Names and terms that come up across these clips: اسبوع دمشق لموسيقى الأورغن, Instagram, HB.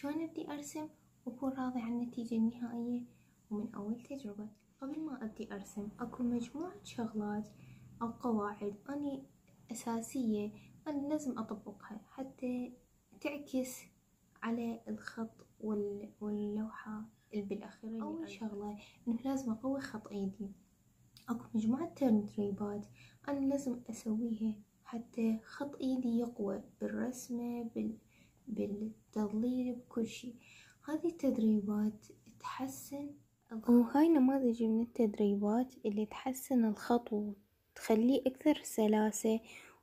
شلون ابدي ارسم واكون راضي عن النتيجة النهائية ومن اول تجربة. قبل ما ابدي ارسم اكو مجموعة شغلات او قواعد اني اساسية انا لازم اطبقها حتى تعكس على الخط واللوحة بالاخير. اول شغلة انه لازم اقوي خط ايدي. اكو مجموعة ترنتريبات انا لازم اسويها حتى خط ايدي يقوى بالرسمة بالتضليل بكل شيء. هذه التدريبات تحسن الخط. وهاي نماذج من التدريبات اللي تحسن الخط وتخليه اكثر سلاسة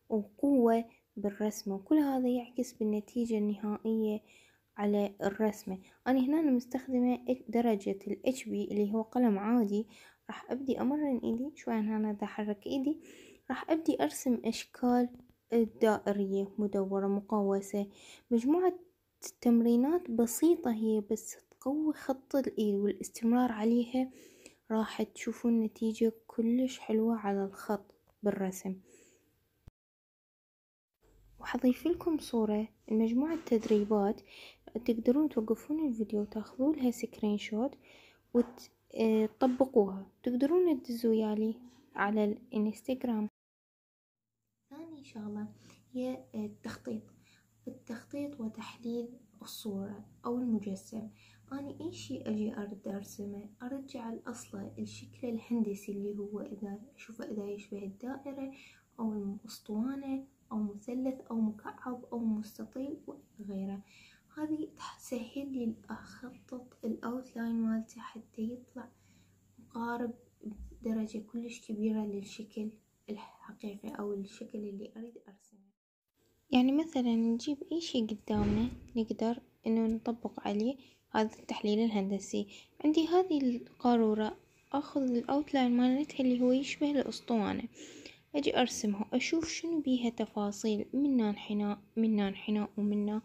وقوة بالرسمة، وكل هذا يعكس بالنتيجة النهائية على الرسمة. انا هنا مستخدمة درجة الHB اللي هو قلم عادي. راح ابدي امرن ايدي شوي، هنا دا احرك ايدي. راح ابدي ارسم اشكال دائرية، مدورة، مقوسة، مجموعة تمرينات بسيطة هي بس تقوي خط الايد والاستمرار عليها راح تشوفون نتيجة كلش حلوة على الخط بالرسم. وحضيف لكم صورة المجموعة التدريبات، تقدرون توقفون الفيديو وتاخذوا لها سكرين شوت وتطبقوها، تقدرون تدزوا يالي على الانستغرام. ثاني شغلة هي التخطيط، وتحليل الصورة او المجسم. اني اي شيء اجي ارد ارسمه ارجع الاصله، الشكل الهندسي اللي هو اذا اشوفه اذا يشبه الدائرة او الاسطوانة او مثلث او مكعب او مستطيل وغيره. هذه تسهل لي اخطط الاوتلاين مالته حتى يطلع مقارب بدرجة كلش كبيرة للشكل الحقيقي او الشكل اللي اريد ارسمه. يعني مثلا نجيب اي شيء قدامنا نقدر انه نطبق عليه هذا التحليل الهندسي. عندي هذه القارورة، اخذ الاوتلاين مالتها اللي هو يشبه الاسطوانة، اجي ارسمها اشوف شنو بيها تفاصيل، منا انحناء ومنا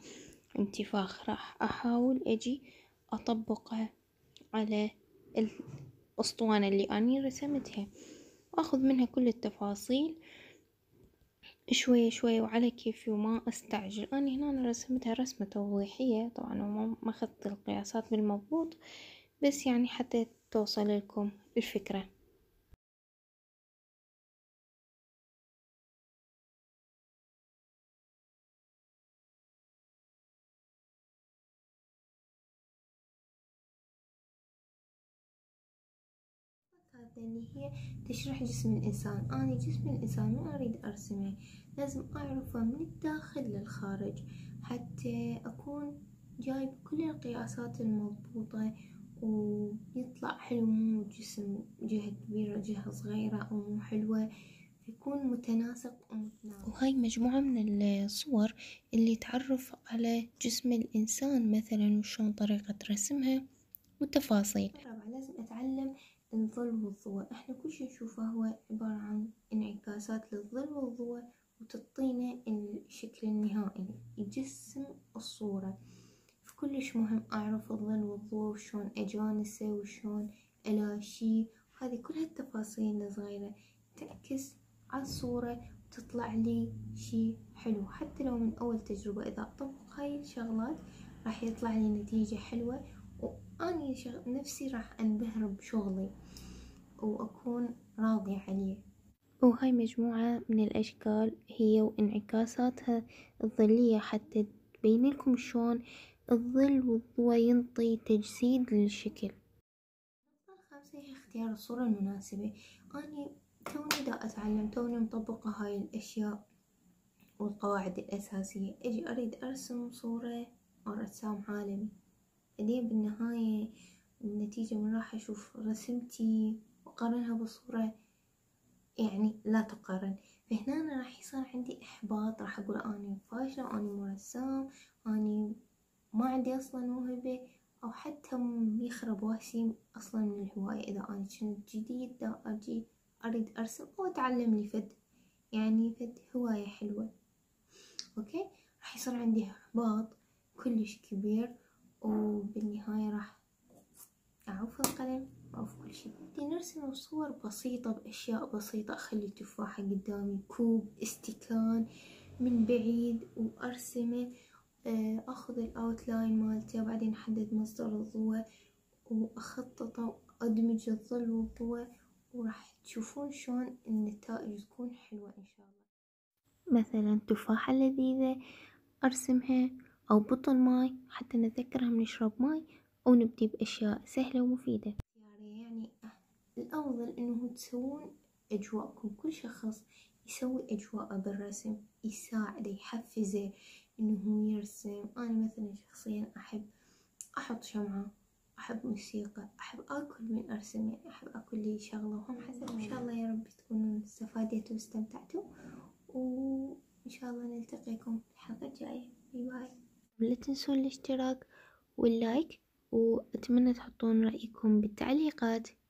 انتفاخ. راح احاول اجي اطبقها على الاسطوانة اللي اني رسمتها، واخذ منها كل التفاصيل شوية شوية وعلى كيفي وما استعجل. انا هنا رسمتها رسمة توضيحية، طبعا ما اخذت القياسات بالمضبوط، بس يعني حتى توصل لكم الفكرة. اللي هي تشرح جسم الإنسان. أنا جسم الإنسان ما أريد أرسمه، لازم أعرفه من الداخل للخارج حتى أكون جايب كل القياسات المضبوطة ويطلع حلو. مو جسم جهة كبيرة جهة صغيرة أو مو حلوة، يكون متناسق ومتناسق. وهاي مجموعة من الصور اللي تعرف على جسم الإنسان مثلا وشون طريقة رسمها والتفاصيل. طبعا لازم أتعلم الظل والضوء. احنا كل شي نشوفه هو عبارة عن انعكاسات للظل والضوء وتعطينا الشكل النهائي يجسم الصورة. فكلش مهم اعرف الظل والضوء وشون اجانسه وشون الاشي، هذه كلها التفاصيل الصغيرة تعكس على الصورة وتطلع لي شي حلو. حتى لو من اول تجربة اذا اطبق هاي الشغلات راح يطلع لي نتيجة حلوة، وأني نفسي راح أنبهر بشغلي وأكون راضية عليه. وهاي مجموعة من الأشكال هي وانعكاساتها الظلية حتى تبين لكم شلون الظل والضوء ينطي تجسيد للشكل. النقطة الخامسة هي اختيار الصورة المناسبة. أني توني دا أتعلم، توني مطبقة هاي الأشياء والقواعد الأساسية، أجي أريد أرسم صورة أو رسام عالمي. بعدين بالنهاية النتيجة من راح أشوف رسمتي وقارنها بصورة يعني لا تقارن، فهنا أنا راح يصير عندي إحباط، راح أقول أني فاشلة، أني مو رسام، أني ما عندي أصلا موهبة، أو حتى يخرب واسي أصلا من الهواية. إذا أنا كنت جديد دا أجي أريد أرسم أو أتعلم لي فد يعني فد هواية حلوة، أوكي راح يصير عندي إحباط كلش كبير، وبالنهاية راح أعوف القلم وأعوف كل شيء. بدي نرسم صور بسيطة بأشياء بسيطة، أخلي تفاحة قدامي، كوب، استكان من بعيد، وأرسمه اخذ الاوتلاين مالتي وبعدين احدد مصدر الضوء واخططه وادمج الظل والضوء، وراح تشوفون شلون النتائج تكون حلوة ان شاء الله. مثلا تفاحة لذيذة ارسمها، او بطل ماي حتى نتذكر هم نشرب ماي، او نبدي باشياء سهلة ومفيدة. يعني الافضل انه تسوون اجواءكم، كل شخص يسوي اجواءه بالرسم، يساعده يحفزه انه يرسم. انا مثلا شخصيا احب احط شمعة، احب موسيقى، احب اكل من ارسم، يعني احب اكل لي شغلة وهم حسب. ان شاء الله يا رب تكونوا استفادتوا واستمتعتوا، وان شاء الله نلتقيكم في الحلقة الجاية. باي باي. لا تنسون الاشتراك واللايك، واتمنى تحطون رأيكم بالتعليقات.